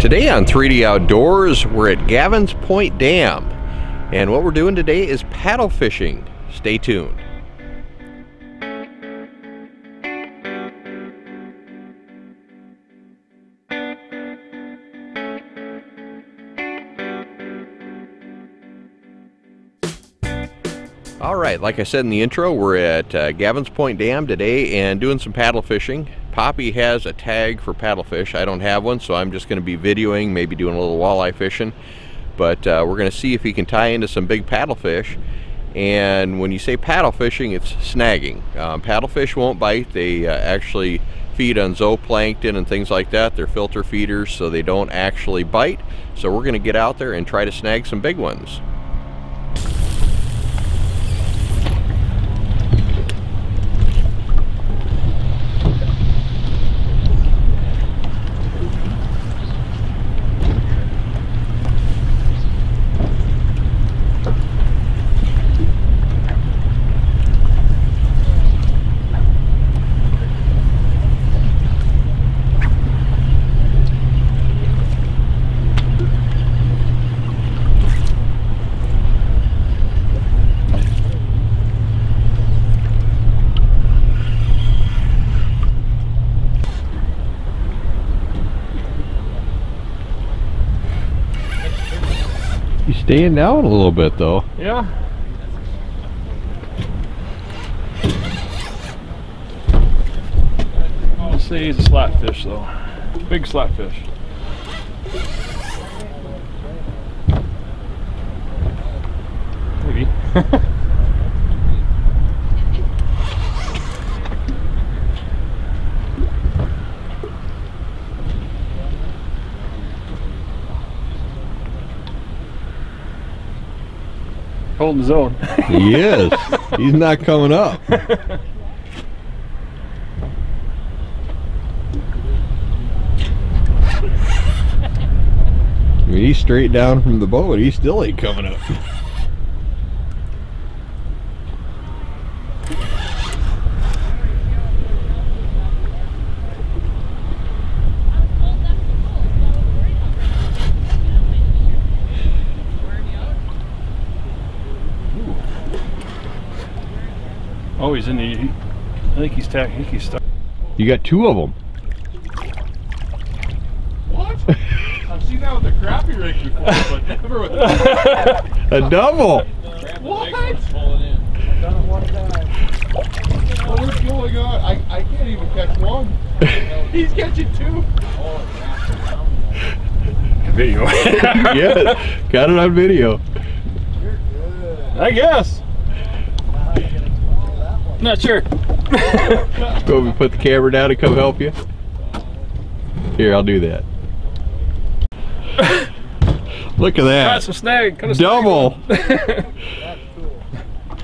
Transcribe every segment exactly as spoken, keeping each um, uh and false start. Today on three D Outdoors, we're at Gavins Point Dam, and what we're doing today is paddle fishing. Stay tuned. All right, like I said in the intro, we're at uh, Gavins Point Dam today and doing some paddle fishing. Poppy has a tag for paddlefish. I don't have one, so I'm just going to be videoing, maybe doing a little walleye fishing. But uh, we're going to see if he can tie into some big paddlefish. And when you say paddle fishing, it's snagging. Um, paddlefish won't bite. They uh, actually feed on zooplankton and things like that. They're filter feeders, so they don't actually bite. So we're going to get out there and try to snag some big ones. Staying out a little bit though. Yeah. I'll say he's a slot fish though. Big slot fish. Maybe. Holding his own. He is. He's not coming up. I mean, he's straight down from the boat. He still ain't coming up. Oh, he's in the. I think he's stuck. I think he's stuck. You got two of them. What? I've seen that with a crappie rig before, but never with a, a double. What? I don't want to die. What is going on? I I can't even catch one. He's catching two. Video. Yes, got it on video. You're good. I guess. Not sure. Go and put the camera down and come help you. Here, I'll do that. Look at that. Got some snag. Got a double. Snag. That's cool.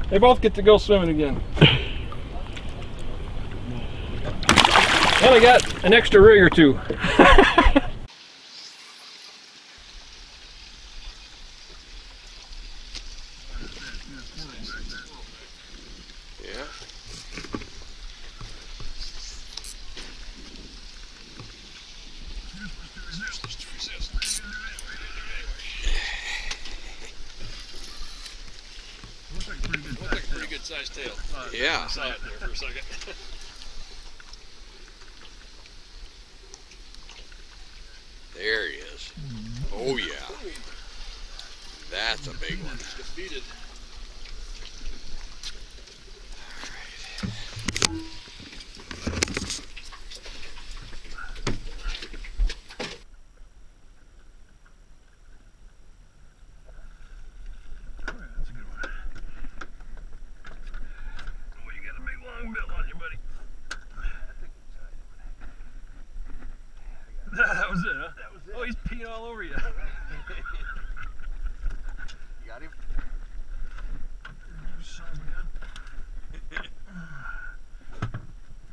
They both get to go swimming again. Well, I got an extra rig or two. Size tail. Uh, yeah. I saw it there for a second. There he is. Oh yeah. That's a big one. Defeated. All over you. You got him? Is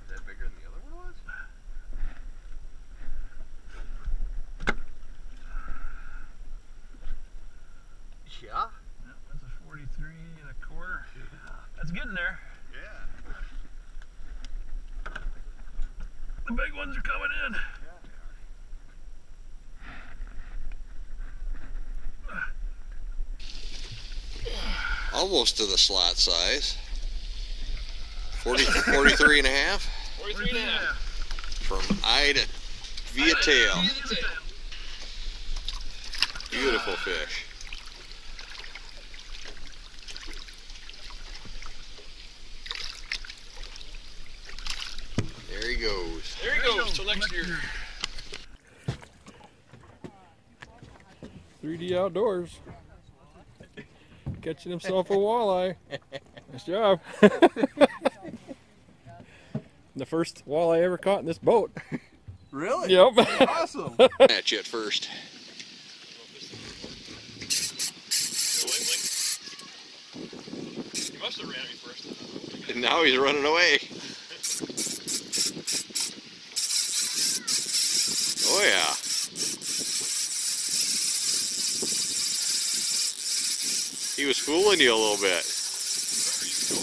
that bigger than the other one was? Yeah? Yeah, that's a forty-three and a quarter. Yeah. That's getting there. Yeah. The big ones are coming in. Yeah. almost to the slot size. forty, forty-three and a half? forty-three and a half. From eye to via tail. Beautiful fish. There he goes. There he goes till next year. three D Outdoors. Catching himself a walleye. Nice job. The first walleye I ever caught in this boat. Really? Yep. Awesome. At you at first. He must have ran me first. And now he's running away. Oh yeah. He was fooling you a little bit. Where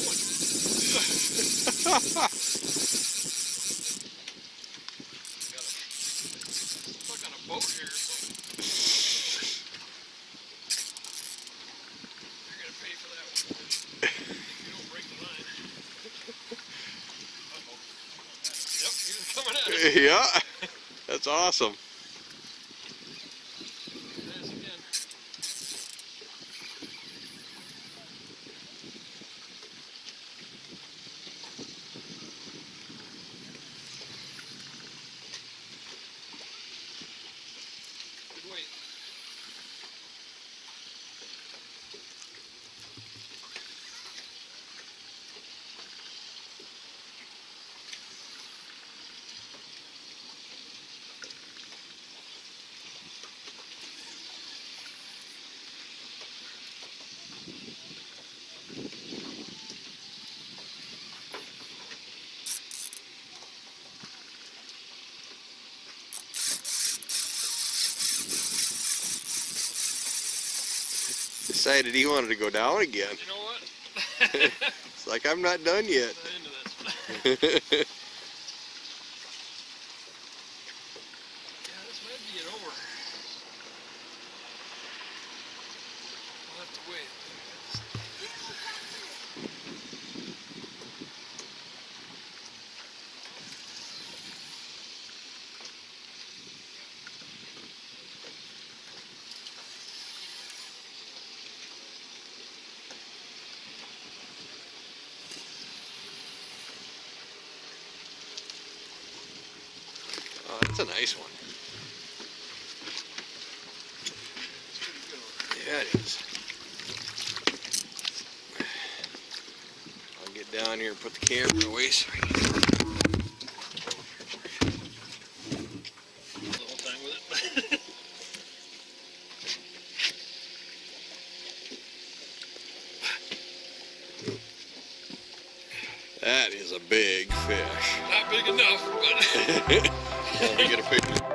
are you going? Yeah, that's awesome. Good weight. Decided he wanted to go down again. You know what? It's like, I'm not done yet. I'm not into this. Yeah, this might be it over. I'll have to wait. That's a nice one. Yeah, it is. I'll get down here and put the camera away so I can... the whole time with it. That is a big fish. Not big enough, but... Let me get a picture.